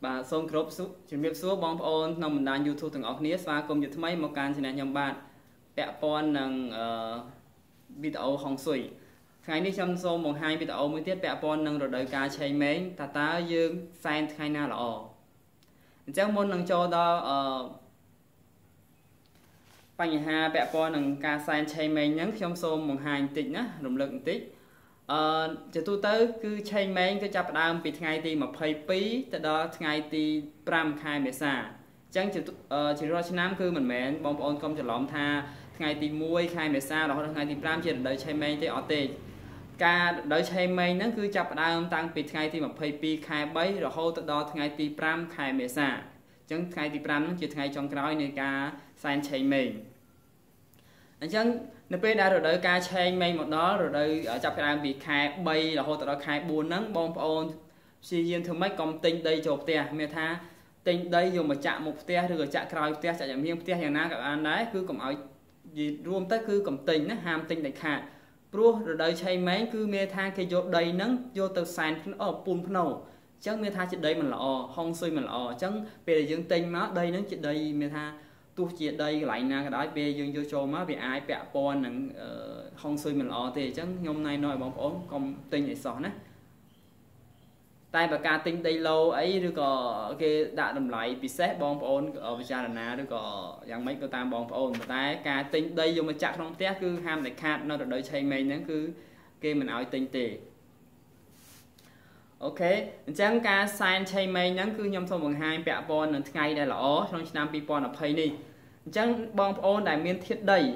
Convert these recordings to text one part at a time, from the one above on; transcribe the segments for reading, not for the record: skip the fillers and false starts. Bà xong khớp xuống, chuẩn bị xuống bóng ôn nằm mình đang YouTube từng ốc nít và cùng như thế mấy một can trên này nhầm bạn bẹ con nâng video hồng sủi ngày đi chăm xô một hai video mới tiết bẹ con nâng rồi đời cá cháy mấy ta ta dương sang khai na lọ chắc muốn nâng cho đó bằng hà bẹ con nâng cá sang cháy mấy nhấn chăm xô một hai tích nhá động lực tích chứ tôi tới cứ chênh mấy cái chạp đàm bị ngay thì mà phây phí từ đó ngay thì pram khai mẹ xa chẳng chỉ rõ chứ nám cứ mình mẹ bóng ôn công cho lõm tha ngay thì muối khai mẹ xa đó ngay thì pram chỉ đợi chênh mấy thì ở tê ca đợi chênh mấy nó cứ chạp đàm tăng bị ngay thì mà phây phí khai bấy rồi hô từ đó ngay thì pram khai mẹ xa chẳng ngay thì pram nó chỉ ngay trong cái này ca sang chênh mình chẳng nếu bây đã rồi đợi ca chênh mấy một đó rồi đợi ở trong cái đám bị khai bay là hỗ trợ đó khai buồn nắng bom ôn suy nhiên thương mấy công tinh đây chụp tiền mẹ tha tinh đây dùng mà chạm một tia rồi chạm cào tia chạm giảm miếng tia hàng na các anh đấy cứ cầm áo gì rôm tới cứ cầm tinh nó ham tinh để khai pro rồi đợi chênh mấy cứ mẹ tha cái vô đầy nắng vô từ sàn ở bùn phèo chẳng mẹ tha chuyện đây mình là hong suy mình là chẳng về dương tinh nó đây nó chuyện đây mẹ tha tôi chia đây lại là cái đói về dương vô cho má bị ai bẹ con nặng không xui mình lo thì chắc hôm nay nói bóng ốm công tinh để xỏ nè tay và ca tinh đây lâu ấy được có cái đã làm lại bị xét bóng ôn ở bây giờ là được có dạng mấy cái tam bóng ôn tay ca tinh đây dùng mà chặt không té cứ ham để khát nó được đợi chơi mình nó cứ kia mình nói tinh tỉ ok chẳng ca sign chơi mấy nhắn cứ nhom xong bằng hai bẹ bon là ngày đây là trong năm pi bon là pay đi chẳng bom on đại miên thiết đầy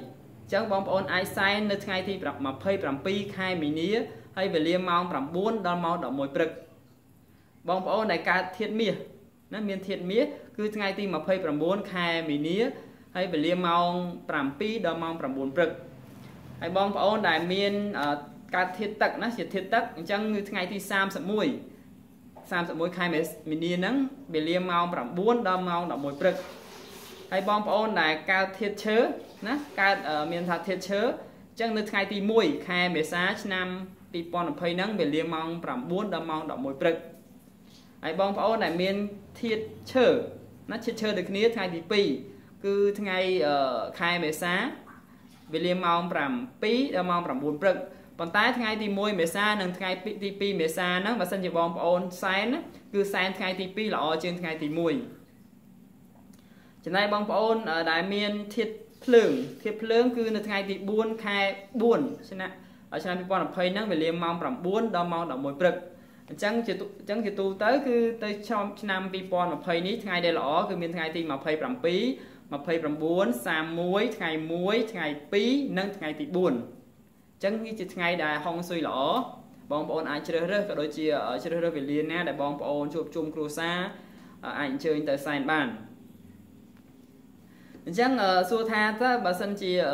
chẳng bom on ai sign là ngày thì đặt mà pay làm pi khai mình ní hay về liêm mau làm buôn đo mau đỏ mồi bực bom on đại ca thiết mía nó miên thiết mía cứ ngày thì mà pay làm buôn khai mình ní hay về liêm mau làm pi đo mau làm buôn bực hay bom on đại miên ca thiết tắc nó sẽ thiết tắc chẳng như ngày thì sam sập mũi khai mình đi nắng bị liêm mau làm buôn đâm mau đâm mũi bực hay bom ôn này ca thiết chớ nè ca ở miền thà thiết chớ chẳng như ngày thì mũi khai mẹ sáng năm bị pon làm phơi nắng bị liêm mau làm buôn đâm mau đâm mũi bực hay bom ôn này miền thiết chớ nó thiết chớ được nghĩa ngày thì pi cứ ngày khai mẹ sáng bị liêm mau làm pi đâm mau làm buôn bực còn tái ngày thì môi mẹ xa nâng ngày tp mẹ xa nó và sân chỉ bom ôn sáng cứ sáng ngày tp là ở trên ngày thì mùi chẳng nay bom ôn ở đại miền thiết lương cứ nâng ngày thì buôn khai buồn ở trên này bọn phơi nắng về liêm mong làm buôn đo mong đọc mùi bực chẳng chỉ tu tới cứ tới trong năm bọn mà phơi ní ngày đây là cứ miền ngày thì mà phơi làm phí mà phơi làm buôn xa muối ngày phí nâng ngày thì buồn chẳng như ngày đại hong suy lỏ bom bồn ai chơi rớt cả đôi chia ở chơi rớt về liền nè đại bom bồn chụp chung cua xa ảnh chơi tới sàn bàn chẳng xua tha ta bà sân chia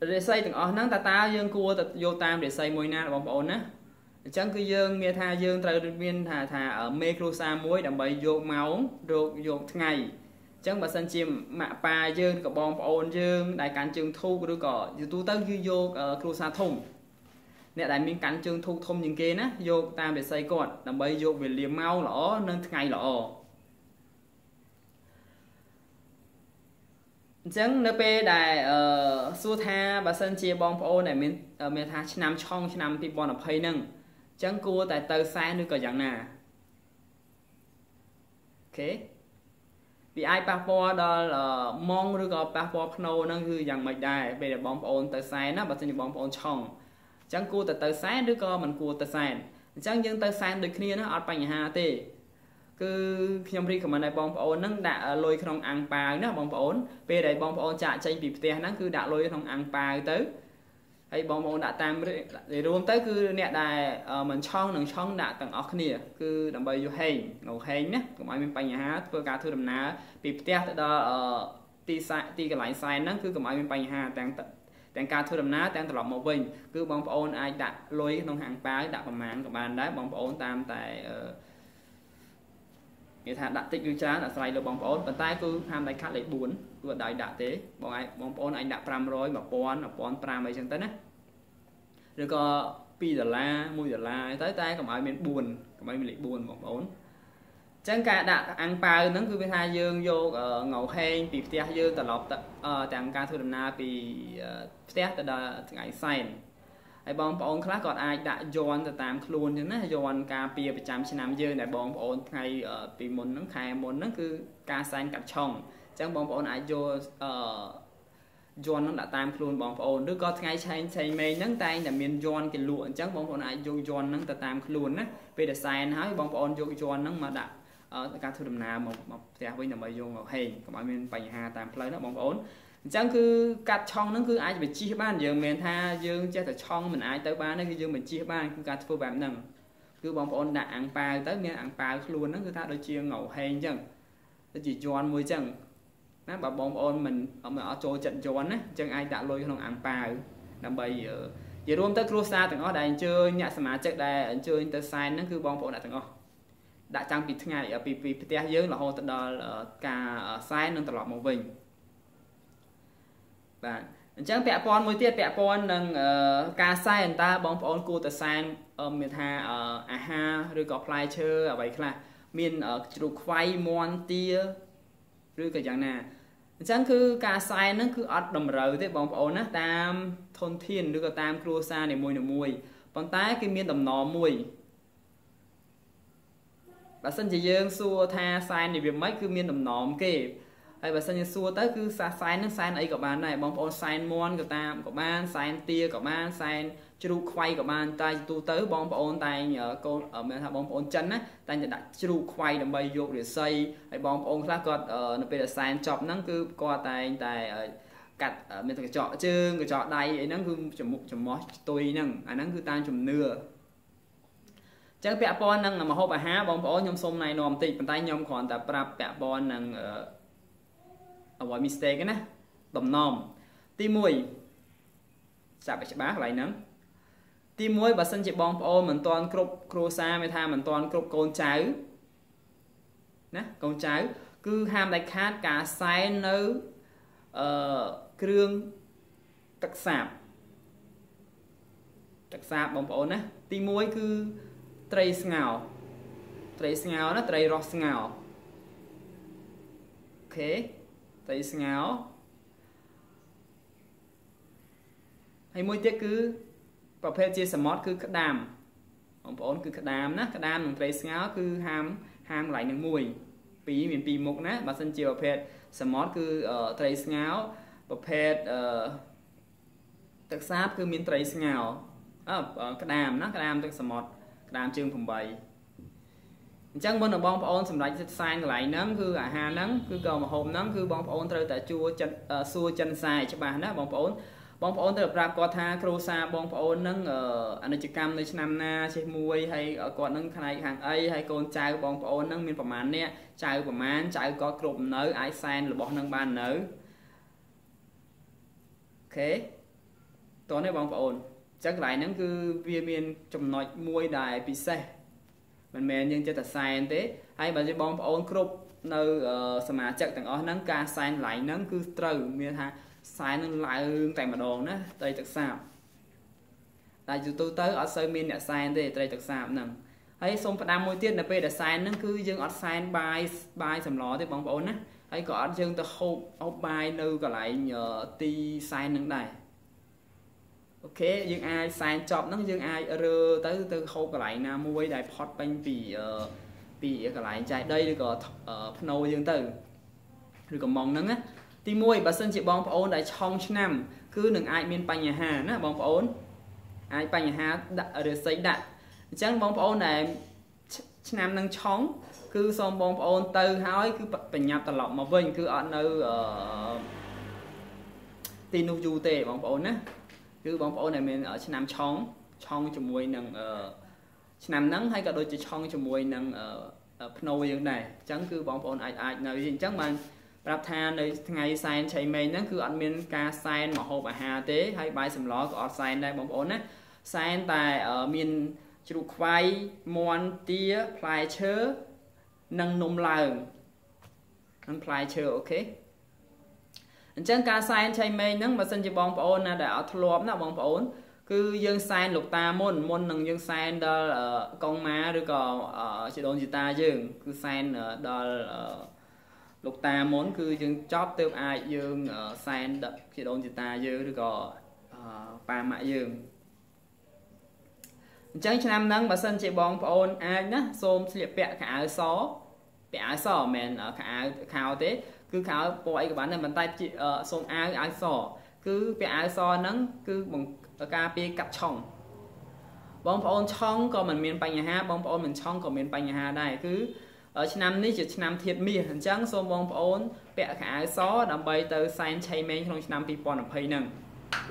để xây từng ở nắng ta ta dương cua ta vô tam để xây môi na bom bồn á chẳng cứ dương mẹ tha dương tây viên thà ở mê cua xa muối đầm bầy vô máu rồi vô ngày chẳng bà sân chim mạ pa dương có bom ôn dương đại cán trường thu rồi có tu tớ dư vô cua xa thùng nè đại miếng cán trường thu thông những kia nè vô ta để xây cột làm bây vô về liềm mau lỏ nên ngày lỏ chẳng nè pe đại xua tha bà sân chia bom ôn này miếng miếng tha năm trong năm thì bom là phơi nâng chẳng cua tại tơ xa nữa có dạng nà ok vì ai bác bó đó là mong rồi có bác bó nâu nó hư dàng mạch đài bây giờ bóng ôn tới sáng nó bà xin bóng ôn chồng chẳng cô tới sáng đứa con mình cô tới sáng chẳng nhưng tới sáng được kia nó ọt bánh hà tê cứ nhóm riêng của mình này bóng ôn nó đã lôi không ăn bà nó bóng ôn về đây bóng ôn chạy chanh bịp tiền nó cứ đã lôi không ăn bà tới hay bóng ôn đã tam để luôn tới cứ nẹ đài mình chong nâng chong đã tặng ọt kia cứ đầm bầy vô hình ngầu hình nhé của mọi mình bánh hát vừa cả thư đầm ná bịp tét đó tí cái lái sai nó cứ của mọi mình bánh hát tặng cả thư đầm ná tặng tỏ một mình cứ bóng ôn ai đã lối nông hàng phá đã có mạng của bạn đấy bóng ôn tam tại người ta đã tích lưu trá là xoay được bóng ôn và tay cứ ham tay khát lấy bốn vừa đại đã thế bọn ai bóng ôn anh đã pram rồi mà bọn pram ấy chẳng tới đấy rồi có $2 $1 tới tay cầm ai mình buồn cầm ai mình lại buồn một bốn chẳng cả đặt ăn pa nó cứ bên hai dương vô ngầu hang bị tia dương tạt lọt tạm ca thôi đầm na bị tia từ đó ngày say ai bong bóng khác còn ai đã John từ tam luôn cho nên John ca pia bị chạm trên nam dương này bong bóng hay bị mồn nó khai mồn nó cứ ca sang cặp chồng chẳng bong bóng ai vô John nó đã tam luôn bóng bóng đứa có ngay say mê nắng tay là miền John cái lụa chắc bóng bóng ai vô John nó từ tam luôn á về để say nói bóng bóng vô John nó mà đã ca thu đầm na một theo với nhà mày vô ngọc hay của mọi miền bảy hà tam play nó bóng bóng chẳng cứ cắt chong nó cứ ai bị chia ban giờ mình tha dương chơi từ chong mình ai tới ba nó cứ dương mình chia ban cứ cắt phơi bám nằng cứ bóng bóng đã ăn pa tới miền ăn pa luôn nó cứ tha đôi chia ngầu hay chẳng nó chỉ John môi chẳng nó bảo bóng bóng mình ở chỗ trận John á chẳng ai đã lôi không ăn pa làm bây giờ giờ luôn tới cruza từng ở đây chơi nhà xem mà chơi đây chơi interside nó cứ bóng bóng đã từng ở đã trang bị thứ ngày ở PPT dưới là hô đó cả sai nâng tọt lọt màu vinh và chẳng pẹt pon mối tiết pẹt pon nâng cả sai người ta bóng pon cô từ sai miền hà aha rồi có play chơi ở vậy là miền ở chụp quay mon tia rồi cái dạng nào chẳng cứ cả sai nó cứ ở đồng rầu thế bóng pon á tam thôn thiên rồi có tam cruza để môi còn tái cái miền đồng nò mùi bà sân chỉ dương xua tha sai thì việc mấy cứ miên đầm nòm kì hay bà sân xua tới cứ sai nó sai ấy của bạn này bóng on sai mon của ta của bạn sai tia của bạn sai chụp quay của bạn tay tu tới bóng on tay nhờ cô ở miền Hà bóng on chân á tay nhờ đặt chụp quay làm bay vô để xây hay bóng on khác còn nó bây giờ sai chọc nó cứ qua tay tay cắt miền Hà chọn chứ người chọn đây nó cứ chấm mục chấm mó tôi nằng nó cứ tan chấm nưa chắc pẹt pon năng là mà hộp à há bóng bóng nhom xôm này nòm tịt bàn tay nhom còn tập rap pẹt pon năng ở ngoài mistake cái nè đầm nòm tim mũi sạp phải bác lại nắng tim mũi bà sân chị bóng bóng mình toàn cục croissant mới tha mình toàn cục con cháu nè con cháu cứ ham đại khát cả sai nấu kêu tắc sạp bóng bóng nè tim mũi cứ tray ngào nó tray ross ngào, ok, tray ngào, hay môi tiếc cứ, bảo phê chia sầm mót cứ cắt đam, ông bổn cứ cắt đam bằng tray ngào cứ ham lại những mùi, pí miền pí mục nè, bà sân chia bảo phê sầm mót cứ tray ngào, bảo phê tắc sáp cứ miền tray ngào, cắt đam nó cắt đam tắc sầm mót đam chương phòng bày chẳng bên là bong ôn sầm lại sang lại nắng cứ à hà nắng cứ còn mà hôm nắng cứ bong ôn từ tại chua chân xua chân xài cho bà nó bong ôn từ ra có tha crosa bong ôn nắng anh chị cam nơi nam na chơi muối hay ở còn nắng này hàng ấy hay con trai bong ôn nắng miền phẩm án nè trai phẩm án trai có cụm nữ ai sang là bọn nâng ban nữ ok tối nay bong ôn chắc lại nó cứ viên miền trồng nội muối đài bị xe mình mềm nhưng cho thật sai thế hay bà sẽ bong ôn cục nơi mà chắc thằng ó nắng ca sai lại nó cứ trừ miền ha sai nó lại tại mà đồ nữa đây thật sao tại dù tôi tới ở sơ miền đã sai thế đây thật sao nè ấy xong phải đam môi tiết là về đã sai nó cứ dương ở sai bài sầm ló thế bong ôn á ấy có dương ta hộp hộp bài nơi còn lại nhờ ti sai nắng này ok dương ai sai chọn nó dương ai rơ tới từ khâu cái lại nào mua đại pot banh bị cái lại chạy đây được ở nô dương từ được còn mong nắng á tim môi bà sân chị bóng ôn đại trong năm cứ đừng ai miền banh nhà Hà nó bóng ôn ai banh nhà Hà đã được xây đặt chẳng bóng ôn này năm đang chóng cứ xong bóng ôn từ hói cứ bật nhập tạt lọc mà vinh cứ ở nơi tin nô du tề bóng ôn á cứ bóng bóng này mình ở trên nam chong chong cho muối nằng trên nam nắng hay cả đôi chong cho muối nằng nồi như này chẳng cứ bóng bóng ai nơi gì chẳng mà rạp than nơi ngày sai chạy mình nó cứ ăn miên ca sai mà hộp à hà tế hay bài sầm ló có sai đây bóng bóng á sai tại ở miền chụp quay mòn tia play chớ nằng nôm làng nằng play chớ ok chẳng ca sai chạy mây nắng mà sân chỉ bóng ôn là đã thua lốp bóng ôn cứ dân san lục ta môn môn nằng dân san đó là con má rồi còn chỉ đồn gì ta chứ cứ san đó là lục ta môn cứ dân chóp tiêu ai dân san đó chỉ đồn gì ta chứ rồi còn ba mã dân chẳng chăm nắng bà sân chị bóng ôn ai nhá xôm sẽ bẹ cả xó bẹ xỏ mền ở cả khảo thế cứ khảo bội của bạn này bàn tay chị xôm ai xỏ cứ bẹ xỏ nắng cứ bằng ca pi cặp chồng bóng ôn chong còn mình miền Tây ha bóng ôn mình chong còn miền Tây ha đây cứ ở năm nay chỉ năm thiệt mi hình trắng xôm bóng ôn bẹ cả xó đầm bay từ san chay men trong năm pi pon ở phây nằng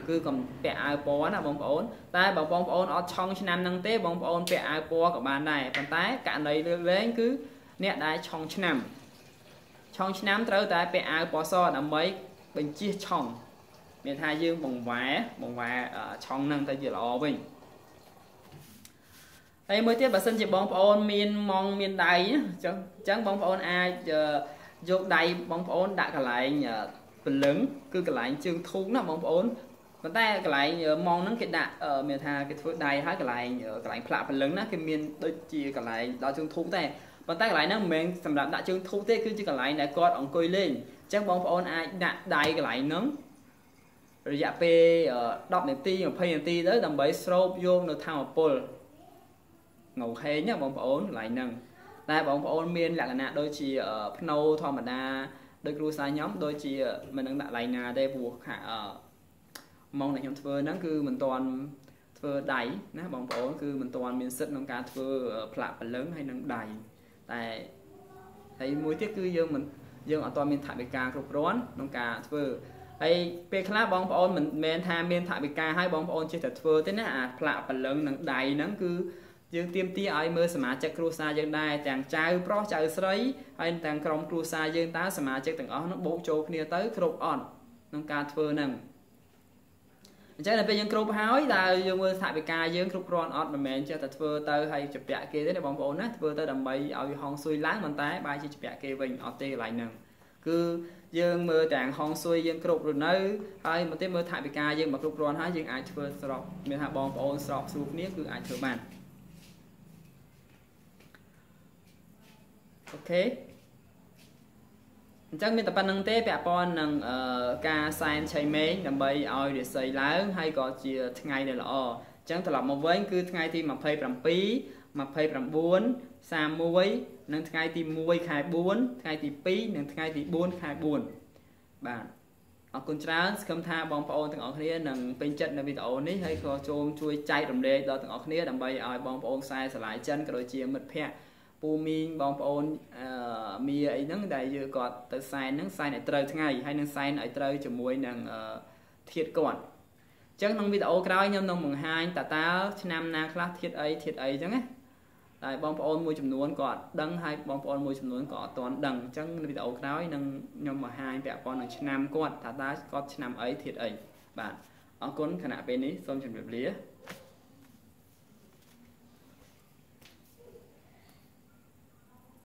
cứ còn bẻ áo bó là bóng ổn tay bảo bóng ổn ở trong năm năng tế bóng ổn bẻ áo bó của bạn này còn tay cả đấy lên cứ nét đáy trong năm tới tay bẻ áo bó so là mấy bình chia trong miền Thái dương bóng vẽ trong năng tay dựa lò bình đây mới tiếp bà xin chị bóng ổn miền mong miền đầy chẳng bóng ổn ai dục đầy bóng ổn đã cả lại phần lớn cứ cái lại chương thú là bóng ổn còn ta cái lại mong nó cái đạn ở miền Hà cái thứ này hết cái lại phạ phần lớn đó cái miền đôi chia cái lại đó chương thú này còn ta cái lại nó mình sầm đạn đã chương thú thế cứ chỉ cái lại này con ông cười lên chắc bóng ổn ai đạn đầy cái lại nấm rồi dạ pe đọc niệm ti hoặc pay niệm ti đó làm bấy sâu vô nó thao apple ngầu hé nhá bóng ổn lại nâng ta bóng ổn miền là cái nạn đôi chỉ ở nâu thò mà đa đôi lúc sai nhóm đôi chị mình đang đặt lại nhà đây buộc hạ mong là nhóm thưa nó cứ mình toàn thưa đáy nó bóng bóng cứ mình toàn miền sứt nông cá thưa phạ và lớn hay nâng đầy tại thấy mối tiếc cứ dương mình dương ở toàn miền Thái Bị Ca cục rón nông cá thưa hay về khá bóng bóng mình men tham miền Thái Bị Ca hai bóng bóng chơi thật thưa thế nè phạ và lớn nâng đầy nó cứ dương tiêm ti ấy mơ sả chặt cua sa dương đai chàng trai pro chàng sấy anh chàng còng cua sa dương tá sả chặt từng ó nó bố châu kia tới cột on nông ca phơi nằng chắc là bây giờ cột hái là dương mơ Thái Bị Ca dương cột ron on mà mẹ cho thật phơi tới hay chụp bẹ kia đấy là bóng bóng á phơi tới đầm bay ở hòn xuôi láng mình té bay chỉ chụp bẹ kia mình ở tê lại nằng cứ dương mơ chàng hòn xuôi dương cột rồi nơi hay mà tới mơ Thái Bị Ca dương mà cột ron hái dương ai phơi sọp miền Hà bóng bóng sọp sụp nía cứ ai thưa bàn ok chắc mình tập ban năng tế bẹp pon năng ca san chay mế nằm bay oi để xây láng hay có chia ngày này là chẳng thật là một với cứ ngày thì mà phê làm pí mà phê làm buôn xa muối nâng ngày thì muối khai buôn ngày thì pí nâng ngày thì buôn khai buôn bạn ở con trán cầm tha bóng pon từng ở kia nâng bên chân là bị tổ ní hay có chôm chui chay đồng đề đó từng ở kia nằm bay oi bóng pon sai sờ lại chân cái đôi chia mệt phe bù miên bóng ôn mi ấy nắng đại dừa cọt tới sai nắng sai này trời ngày hay nắng sai này trời chùm muối nắng thiệt cọt chắc nông bị đậu cay nhom nông mùng hai ta ta nam na class thiệt ấy chẳng ấy tại bóng ôn môi chùm nuôn cọt đăng hay bóng ôn môi chùm nuôn cọt toàn đằng chắc bị đậu cay nông nhom mùng hai bẹ con nông nam cọt ta ta cọt nam ấy thiệt ấy bạn ở cuốn khả nạ bên ấy xong chùm đẹp lía.